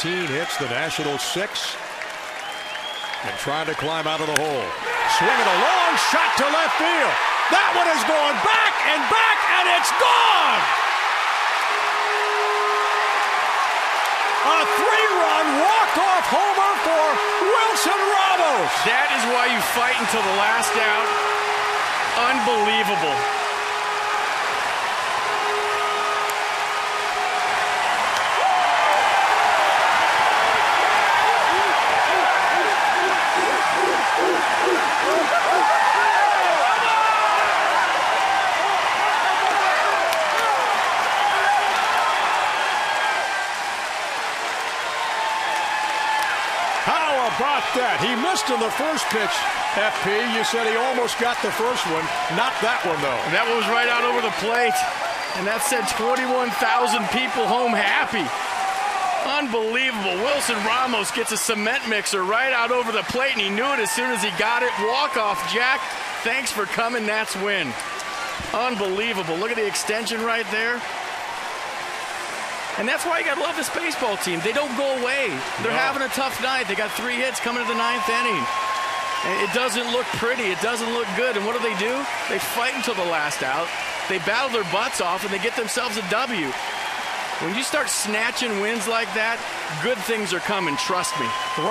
Hits the Nationals 6 and trying to climb out of the hole. Swinging a long shot to left field. That one is going back, and it's gone! A three-run walk-off homer for Wilson Ramos. That is why you fight until the last out. Unbelievable. How about that? He missed on the first pitch, FP. You said he almost got the first one. Not that one, though. That one was right out over the plate. And that said 21,000 people home happy. Unbelievable. Wilson Ramos gets a cement mixer right out over the plate, and he knew it as soon as he got it. Walk-off, Jack. Thanks for coming. That's win. Unbelievable. Look at the extension right there. And that's why you got to love this baseball team. They don't go away. They're having a tough night. They got three hits coming to the ninth inning. It doesn't look pretty. It doesn't look good. And what do? They fight until the last out. They battle their butts off, and they get themselves a W. When you start snatching wins like that, good things are coming. Trust me.